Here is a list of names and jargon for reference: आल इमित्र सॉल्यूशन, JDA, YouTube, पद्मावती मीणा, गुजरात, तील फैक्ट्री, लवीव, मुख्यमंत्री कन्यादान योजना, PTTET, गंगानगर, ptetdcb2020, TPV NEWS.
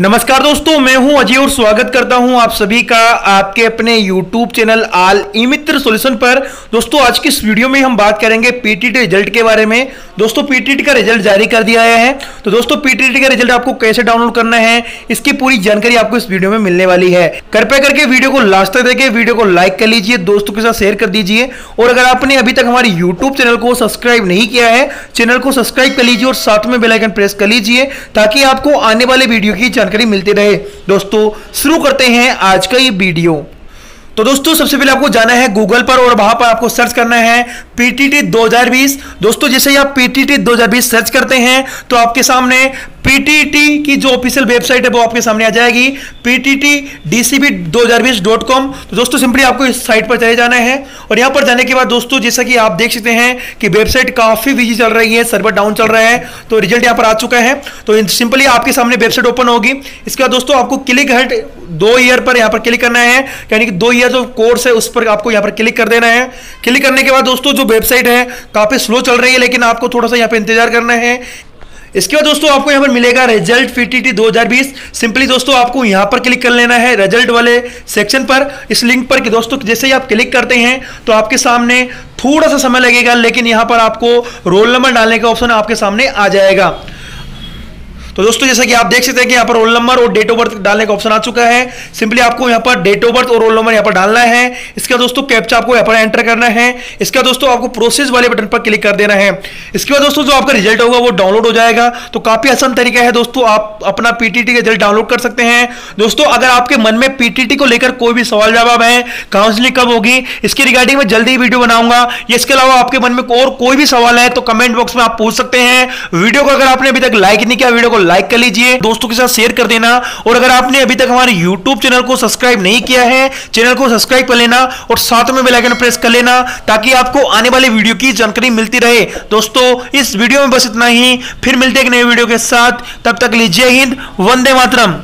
नमस्कार दोस्तों, मैं हूं अजय और स्वागत करता हूं आप सभी का आपके अपने YouTube channel आल इमित्र सॉल्यूशन पर। दोस्तों आज की इस वीडियो में हम बात करेंगे पीटीटी रिजल्ट के बारे में। दोस्तों पीटीटी का रिजल्ट जारी कर दिया गया है, तो दोस्तों पीटीटी का रिजल्ट आपको कैसे डाउनलोड करना है इसकी पूरी जानकारी आपको इस वीडियो में मिलने वाली है। कृपया करके वीडियो को लास्ट तक देखिए, वीडियो को लाइक कर लीजिए, दोस्तों के साथ शेयर कर दीजिए और अगर आपने अभी तक हमारे यूट्यूब चैनल को सब्सक्राइब नहीं किया है, चैनल को सब्सक्राइब कर लीजिए और साथ में बेल आइकन प्रेस कर लीजिए ताकि आपको आने वाले वीडियो की जानकारी मिलती रहे। दोस्तों शुरू करते हैं आज का ये वीडियो। तो दोस्तों सबसे पहले आपको जाना है गूगल पर और वहां पर आपको सर्च करना है पीटीटी 2020। दोस्तों जैसे ही आप पीटीटी 2020 सर्च करते हैं तो आपके सामने पीटीटी की जो ऑफिशियल वेबसाइट है वो आपके सामने आ जाएगी, pttdcb2020.com। तो दोस्तों सिंपली आपको इस साइट पर चले जाना है और यहाँ पर जाने के बाद दोस्तों जैसा कि आप देख सकते हैं कि वेबसाइट काफ़ी बिजी चल रही है, सर्वर डाउन चल रहा है, तो रिजल्ट यहाँ पर आ चुका है। तो सिंपली आपके सामने वेबसाइट ओपन होगी। इसके बाद दोस्तों आपको क्लिक हट 2 ईयर पर यहाँ पर क्लिक करना है, यानी कि 2 ईयर जो कोर्स है उस पर आपको यहाँ पर क्लिक कर देना है। क्लिक करने के बाद दोस्तों जो वेबसाइट है काफ़ी स्लो चल रही है, लेकिन आपको थोड़ा सा यहाँ पर इंतजार करना है। इसके बाद दोस्तों आपको यहाँ पर मिलेगा रिजल्ट पीटीटी 2020। सिंपली दोस्तों आपको यहाँ पर क्लिक कर लेना है रिजल्ट वाले सेक्शन पर, इस लिंक पर कि दोस्तों जैसे ही आप क्लिक करते हैं तो आपके सामने थोड़ा सा समय लगेगा, लेकिन यहाँ पर आपको रोल नंबर डालने का ऑप्शन आपके सामने आ जाएगा। तो दोस्तों जैसा कि आप देख सकते हैं कि यहाँ पर रोल नंबर और डेट ऑफ बर्थ डालने का ऑप्शन आ चुका है। सिंपली आपको यहाँ पर डेट ऑफ बर्थ और रोल नंबर यहाँ पर डालना है। इसके बाद दोस्तों कैप्चा आपको यहाँ पर एंटर करना है। इसके बाद दोस्तों आपको प्रोसेस वाले बटन पर क्लिक कर देना है। इसके बाद दोस्तों जो आपका रिजल्ट होगा वो डाउनलोड हो जाएगा। तो काफी आसान तरीका है दोस्तों, आप अपना पीटीटी का रिजल्ट डाउनलोड कर सकते हैं। दोस्तों अगर आपके मन में पीटीटी को लेकर कोई भी सवाल जवाब है, काउंसलिंग कब होगी, इसके रिगार्डिंग मैं जल्दी ही वीडियो बनाऊंगा। इसके अलावा आपके मन में और कोई भी सवाल है तो कमेंट बॉक्स में आप पूछ सकते हैं। वीडियो को अगर आपने अभी तक लाइक नहीं किया, वीडियो को लाइक कर लीजिए, दोस्तों के साथ शेयर कर देना और अगर आपने अभी तक हमारे YouTube चैनल को सब्सक्राइब नहीं किया है, चैनल को सब्सक्राइब कर लेना और साथ में बेल आइकन प्रेस कर लेना ताकि आपको आने वाले वीडियो की जानकारी मिलती रहे। दोस्तों इस वीडियो में बस इतना ही, फिर मिलते हैं एक नए वीडियो के साथ। तब तक लीजिए हिंद, वंदे मातरम।